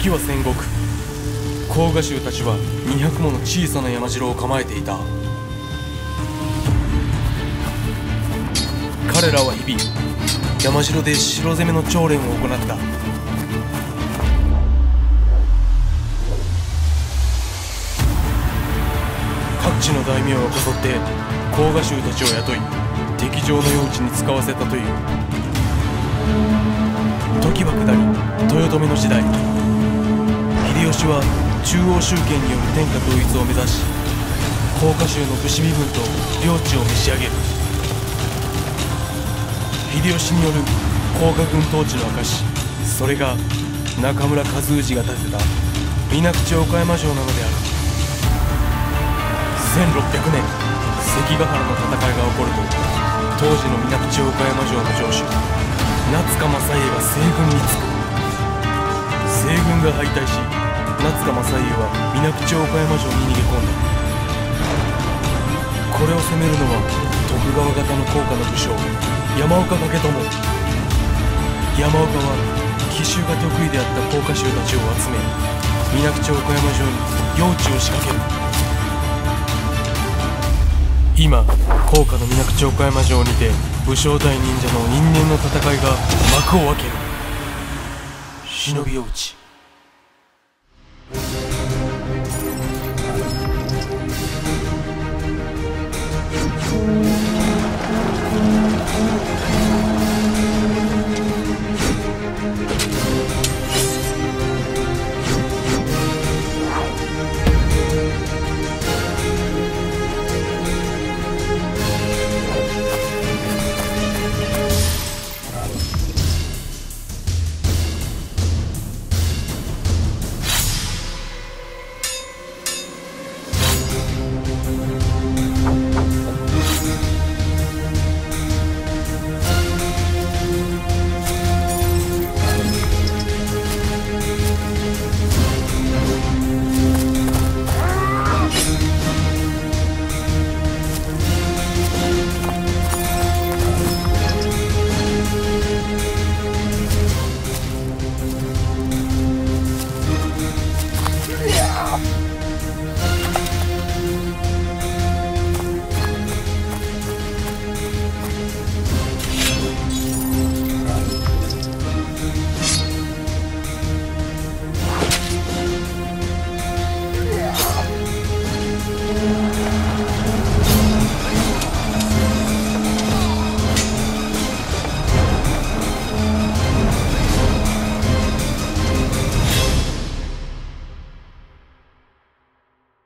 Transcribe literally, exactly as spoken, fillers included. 時は戦国、甲賀衆たちはにひゃくもの小さな山城を構えていた。彼らは日々山城で城攻めの調練を行った。各地の大名をこぞって甲賀衆たちを雇い、敵将の用地に使わせたという。時は下り豊臣の時代、秀吉は中央集権による天下統一を目指し、甲賀衆の武士身分と領地を召し上げる。秀吉による甲賀軍統治の証、それが中村和氏が建てた水口岡山城なのである。せんろっぴゃくねん関ヶ原の戦いが起こると、当時の水口岡山城の城主夏賀正家が西軍につく。西軍が敗退し、夏賀正家は水口岡山城に逃げ込んだ。これを攻めるのは徳川方の甲賀の武将山岡武友。山岡は奇襲が得意であった甲賀衆たちを集め、水口岡山城に用地を仕掛ける。今甲賀の水口岡山城にて武将対忍者の因縁の戦いが幕を開ける。忍び落ち。